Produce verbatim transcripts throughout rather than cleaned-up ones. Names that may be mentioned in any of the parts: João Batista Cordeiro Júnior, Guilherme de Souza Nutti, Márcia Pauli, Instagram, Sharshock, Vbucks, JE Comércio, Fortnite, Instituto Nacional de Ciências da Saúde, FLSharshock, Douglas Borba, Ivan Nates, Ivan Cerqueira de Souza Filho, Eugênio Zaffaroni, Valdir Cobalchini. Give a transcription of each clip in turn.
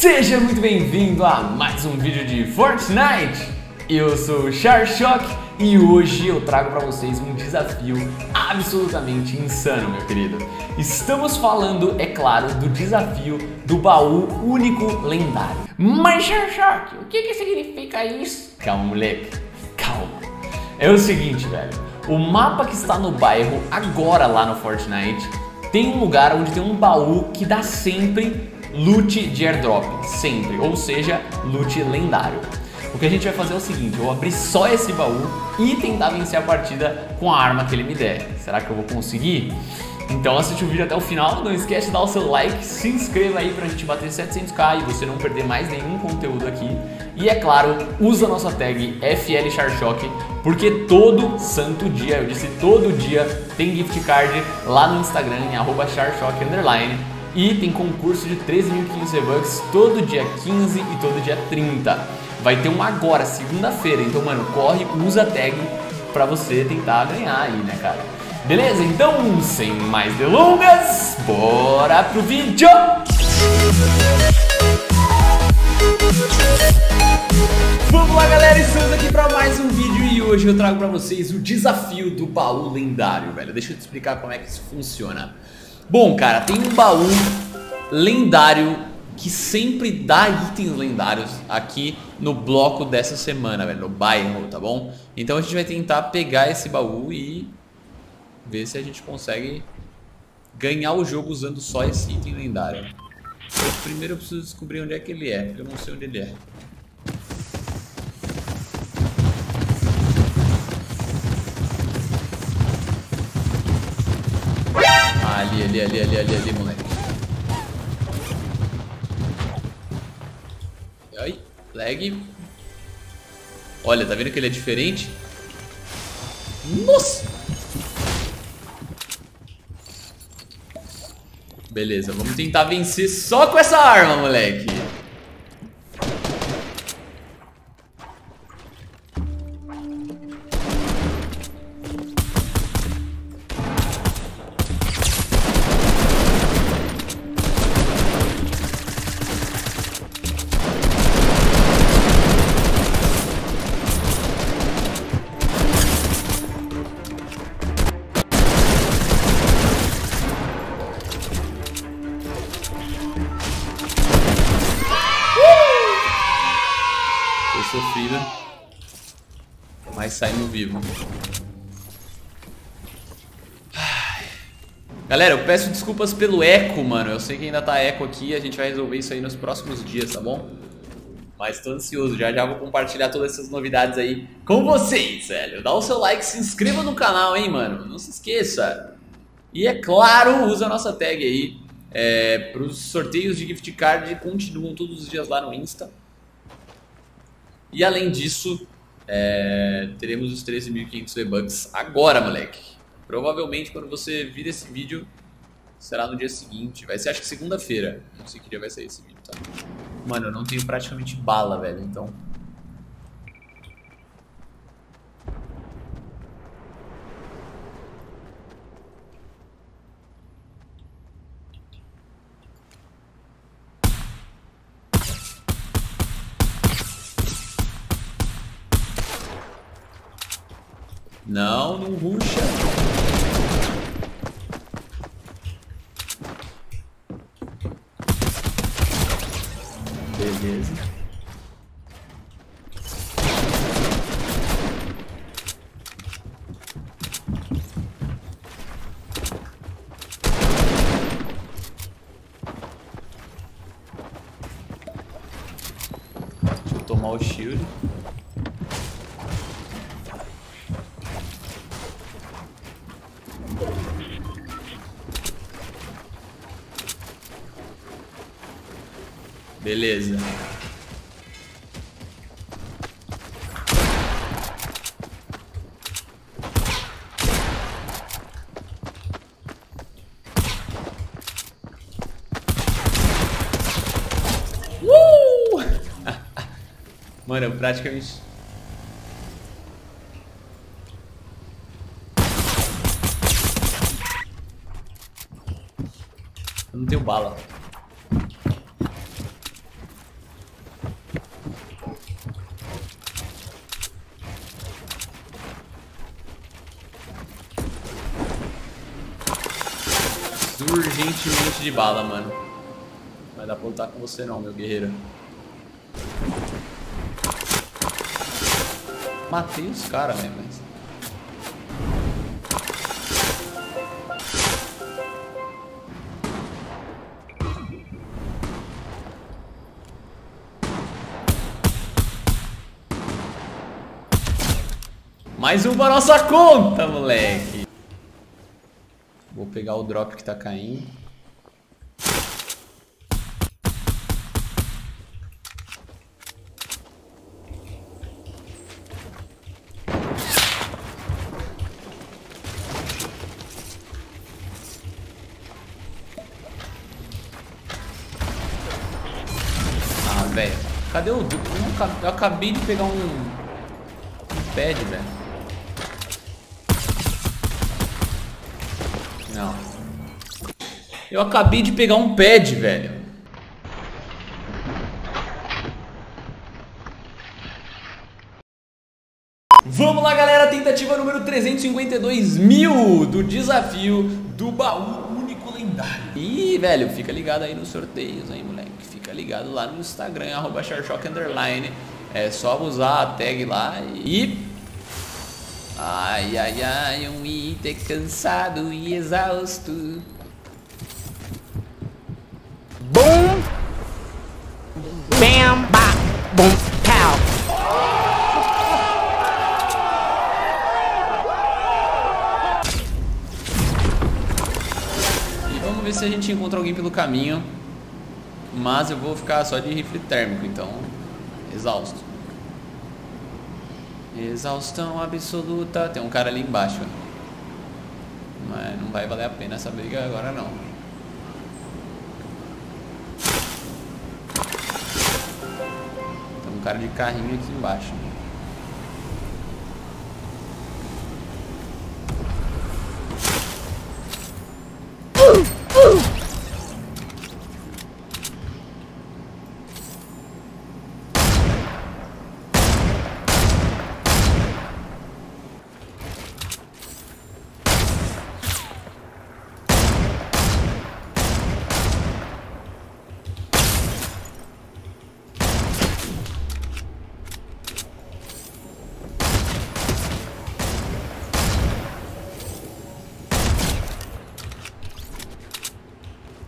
Seja muito bem-vindo a mais um vídeo de Fortnite. Eu sou o Sharshock e hoje eu trago para vocês um desafio absolutamente insano, meu querido. Estamos falando, é claro, do desafio do baú único lendário. Mas Sharshock, o que que significa isso? Calma, moleque, calma. É o seguinte, velho, o mapa que está no bairro agora lá no Fortnite tem um lugar onde tem um baú que dá sempre loot de airdrop, sempre, ou seja, loot lendário. O que a gente vai fazer é o seguinte, eu vou abrir só esse baú e tentar vencer a partida com a arma que ele me der. Será que eu vou conseguir? Então assiste o vídeo até o final, não esquece de dar o seu like, se inscreva aí pra gente bater setecentos k e você não perder mais nenhum conteúdo aqui. E é claro, usa a nossa tag FLSharshock, porque todo santo dia, eu disse todo dia, tem gift card lá no Instagram, em arroba Sharshock underline. E tem concurso de treze mil e quinhentos Vbucks todo dia quinze e todo dia trinta. Vai ter um agora, segunda-feira, então, mano, corre, usa a tag pra você tentar ganhar aí, né, cara? Beleza? Então, sem mais delongas, bora pro vídeo! Vamos lá, galera, estamos aqui pra mais um vídeo e hoje eu trago pra vocês o desafio do baú lendário, velho. Deixa eu te explicar como é que isso funciona. Bom, cara, tem um baú lendário que sempre dá itens lendários aqui no bloco dessa semana, velho, no bairro, tá bom? Então a gente vai tentar pegar esse baú e ver se a gente consegue ganhar o jogo usando só esse item lendário. Eu, primeiro eu preciso descobrir onde é que ele é, porque eu não sei onde ele é. Ali, ali, ali, ali, ali, ali, moleque. Ai, lag. Olha, tá vendo que ele é diferente? Nossa! Beleza, vamos tentar vencer só com essa arma, moleque. Sofrida, mas saímos vivos. Galera, eu peço desculpas pelo eco, mano. Eu sei que ainda tá eco aqui. A gente vai resolver isso aí nos próximos dias, tá bom? Mas tô ansioso, já já vou compartilhar todas essas novidades aí com vocês, velho. Dá o seu like, se inscreva no canal, hein, mano. Não se esqueça. E é claro, usa a nossa tag aí. É, pros sorteios de gift card continuam todos os dias lá no Insta. E além disso, é, teremos os treze mil e quinhentos V-Bucks agora, moleque. Provavelmente quando você vir esse vídeo, será no dia seguinte. Vai ser, acho que segunda-feira. Não sei que dia vai sair esse vídeo, tá? Mano, eu não tenho praticamente bala, velho, então... Não, não ruxa. Beleza. Deixa eu tomar o shield. Beleza. Uh! Mano, eu praticamente... Eu não tenho bala. urgentemente de bala, mano. Não vai dar pra lutar com você não, meu guerreiro. Matei os caras, né, mas... Mais um pra nossa conta, moleque. Vou pegar o drop que tá caindo. Ah, velho. Cadê o... Eu acabei de pegar um... Um pad, velho. Não. Eu acabei de pegar um pad, velho. Vamos lá, galera. Tentativa número trezentos e cinquenta e dois mil do desafio do baú único lendário. Ih, velho, fica ligado aí nos sorteios, hein, moleque. Fica ligado lá no Instagram, arroba Sharshock underline. É só usar a tag lá e... Ai, ai, ai, um item cansado e exausto. Boom! Bam, ba, boom, pow! E vamos ver se a gente encontra alguém pelo caminho. Mas eu vou ficar só de rifle térmico, então. Exausto. Exaustão absoluta. Tem um cara ali embaixo. Mas não vai valer a pena essa briga agora não. Tem um cara de carrinho aqui embaixo.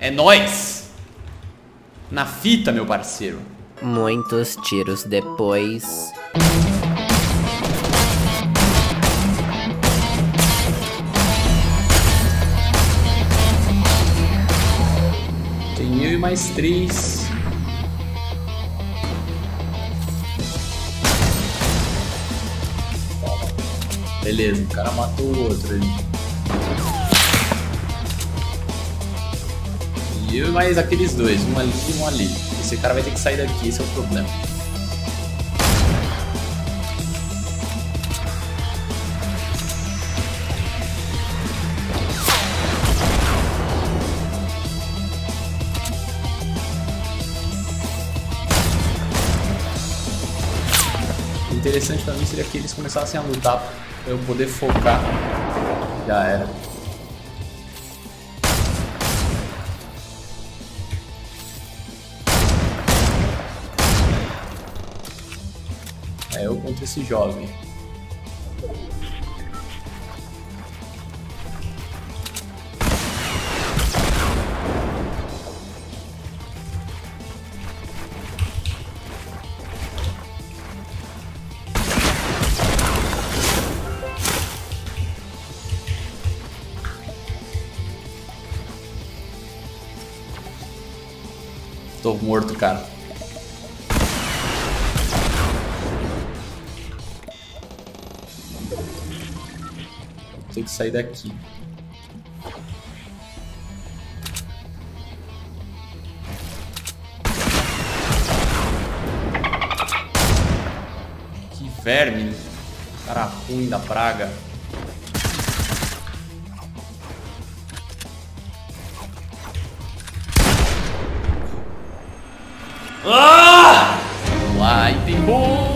É nóis! Na fita, meu parceiro. Muitos tiros depois. Tem eu e mais três. Beleza, o cara matou o outro ali. Eu e mais aqueles dois, um ali e um ali. Esse cara vai ter que sair daqui, esse é o problema. O interessante pra mim seria que eles começassem a lutar pra eu poder focar. Já era. É eu contra esse jovem. Tô morto, cara. Tem que sair daqui. Que verme, cara ruim da praga. Ah! Vamos lá, item bomba!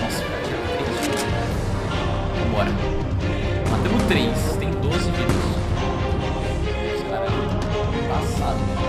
Nossa, vambora. Matamos três, tem doze vírus. Esse cara é passado.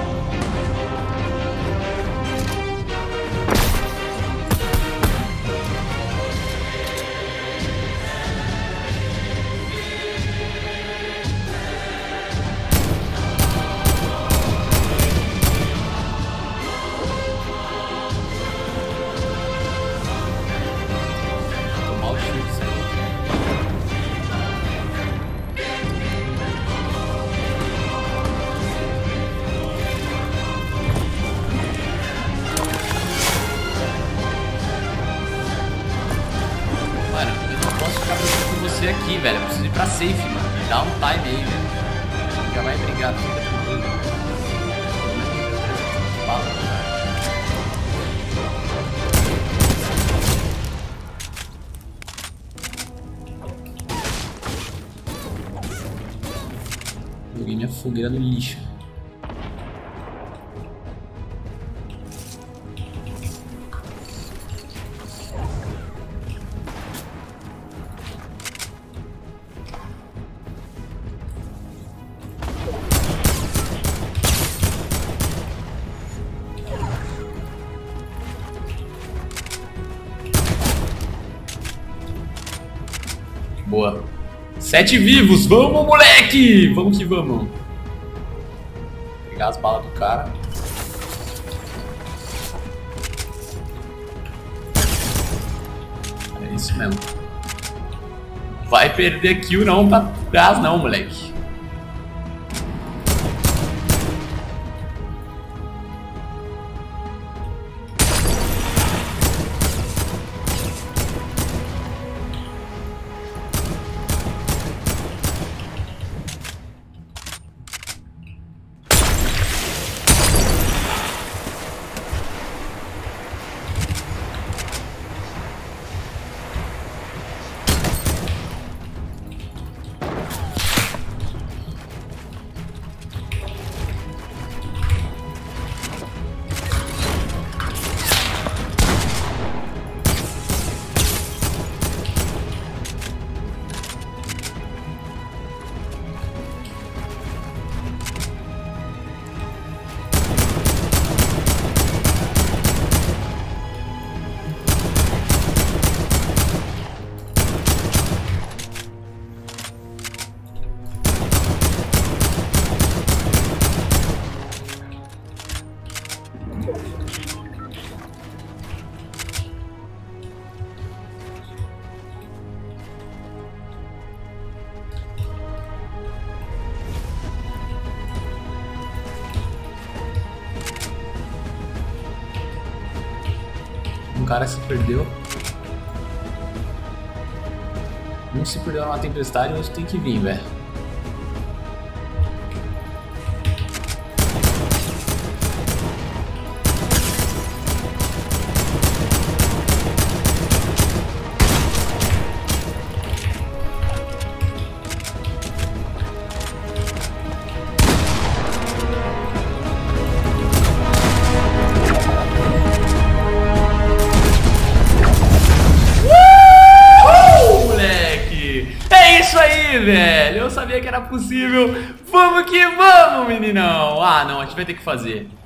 Aqui, velho, eu preciso ir pra safe, mano. Me dá um time aí, velho. Já vai brigar, fica tranquilo. Joguei minha fogueira no lixo. Boa. Sete vivos. Vamos, moleque! Vamos que vamos. Pegar as balas do cara. É isso mesmo. Vai perder kill não pra trás não, moleque. Um cara se perdeu. Um se perdeu numa tempestade, o outro tem que vir, velho. Velho, eu sabia que era possível. Vamos que vamos, meninão. Ah, não, a gente vai ter que fazer.